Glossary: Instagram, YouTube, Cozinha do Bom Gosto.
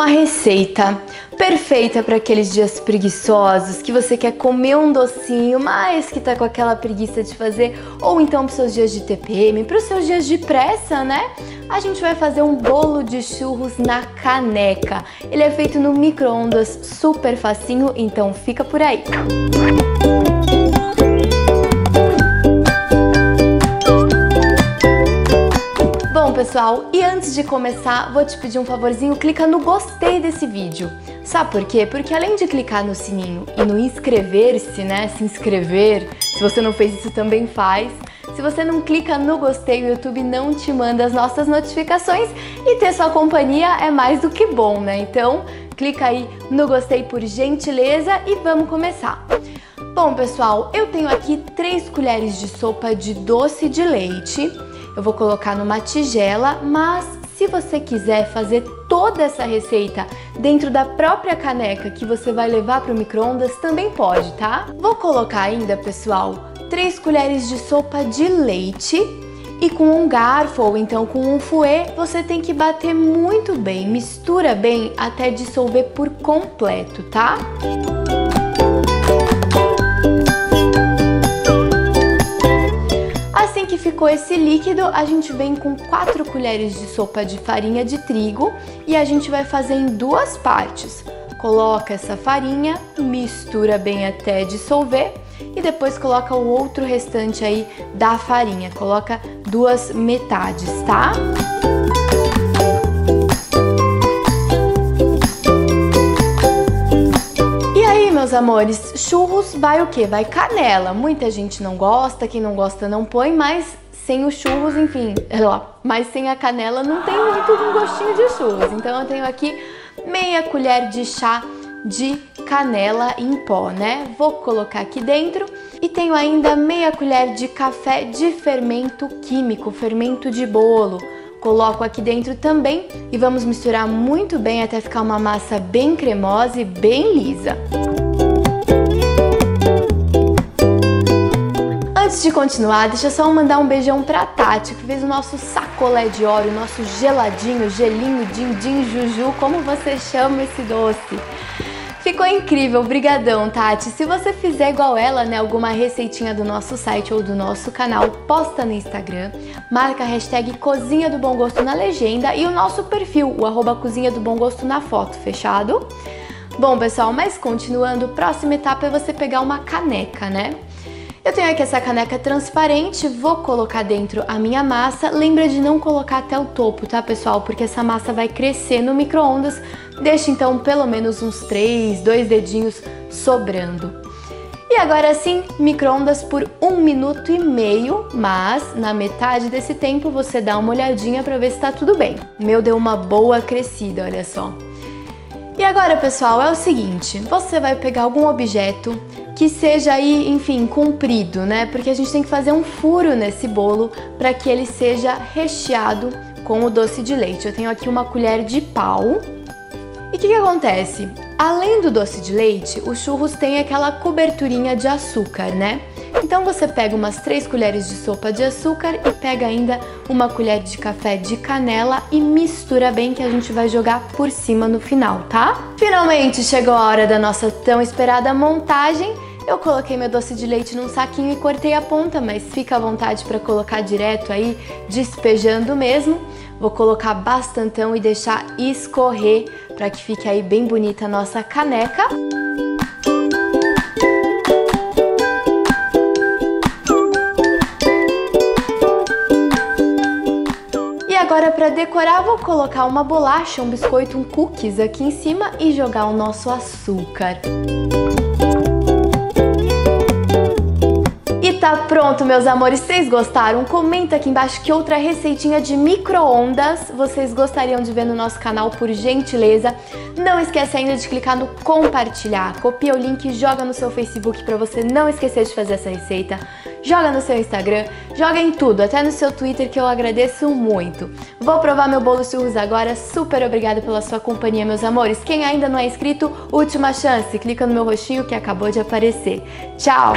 uma receita perfeita para aqueles dias preguiçosos que você quer comer um docinho, mas que tá com aquela preguiça de fazer, ou então para os seus dias de TPM, para os seus dias de pressa, né? A gente vai fazer um bolo de churros na caneca. Ele é feito no micro-ondas, super facinho, então fica por aí. Pessoal, e antes de começar, vou te pedir um favorzinho, clica no gostei desse vídeo. Sabe por quê? Porque além de clicar no sininho e no inscrever-se, né, se inscrever, se você não fez isso também faz, se você não clica no gostei, o YouTube não te manda as nossas notificações e ter sua companhia é mais do que bom, né? Então, clica aí no gostei por gentileza e vamos começar. Bom, pessoal, eu tenho aqui 3 colheres de sopa de doce de leite. Eu vou colocar numa tigela, mas se você quiser fazer toda essa receita dentro da própria caneca que você vai levar para o micro-ondas, também pode, tá? Vou colocar ainda, pessoal, 3 colheres de sopa de leite e com um garfo ou então com um fouet você tem que bater muito bem, mistura bem até dissolver por completo, tá? Que ficou esse líquido, a gente vem com 4 colheres de sopa de farinha de trigo e a gente vai fazer em 2 partes. Coloca essa farinha, mistura bem até dissolver e depois coloca o outro restante aí da farinha. Coloca 2 metades, tá? Meus amores, churros vai o quê? Vai canela. Muita gente não gosta, quem não gosta não põe, mas sem os churros, enfim, mas sem a canela não tem muito um gostinho de churros. Então eu tenho aqui meia colher de chá de canela em pó, né? Vou colocar aqui dentro e tenho ainda meia colher de café de fermento químico, fermento de bolo. Coloco aqui dentro também e vamos misturar muito bem até ficar uma massa bem cremosa e bem lisa. Antes de continuar, deixa só eu mandar um beijão pra Tati, que fez o nosso sacolé de óleo, nosso geladinho, gelinho, din-din, juju, como você chama esse doce. Ficou incrível, brigadão, Tati. Se você fizer igual ela, né, alguma receitinha do nosso site ou do nosso canal, posta no Instagram, marca a hashtag Cozinha do Bom Gosto na legenda e o nosso perfil, o @cozinha do bom gosto na foto, fechado? Bom, pessoal, mas continuando, a próxima etapa é você pegar uma caneca, né? Eu tenho aqui essa caneca transparente, vou colocar dentro a minha massa. Lembra de não colocar até o topo, tá, pessoal? Porque essa massa vai crescer no micro-ondas. Deixa, então, pelo menos uns 2 dedinhos sobrando. E agora sim, micro-ondas por 1,5 minuto, mas na metade desse tempo você dá uma olhadinha pra ver se tá tudo bem. Meu, deu uma boa crescida, olha só. E agora, pessoal, é o seguinte, você vai pegar algum objeto que seja aí, enfim, comprido, né? Porque a gente tem que fazer um furo nesse bolo para que ele seja recheado com o doce de leite. Eu tenho aqui uma colher de pau. E o que acontece? Além do doce de leite, os churros têm aquela coberturinha de açúcar, né? Então você pega umas 3 colheres de sopa de açúcar e pega ainda uma colher de café de canela e mistura bem que a gente vai jogar por cima no final, tá? Finalmente chegou a hora da nossa tão esperada montagem. Eu coloquei meu doce de leite num saquinho e cortei a ponta, mas fica à vontade para colocar direto aí, despejando mesmo. Vou colocar bastantão e deixar escorrer para que fique aí bem bonita a nossa caneca. Agora, para decorar, vou colocar uma bolacha, um biscoito, um cookies aqui em cima e jogar o nosso açúcar. E tá pronto, meus amores. Vocês gostaram? Comenta aqui embaixo que outra receitinha de micro-ondas vocês gostariam de ver no nosso canal, por gentileza. Não esquece ainda de clicar no compartilhar. Copia o link e joga no seu Facebook para você não esquecer de fazer essa receita. Joga no seu Instagram, joga em tudo, até no seu Twitter, que eu agradeço muito. Vou provar meu bolo de churros agora, super obrigada pela sua companhia, meus amores. Quem ainda não é inscrito, última chance, clica no meu roxinho que acabou de aparecer. Tchau!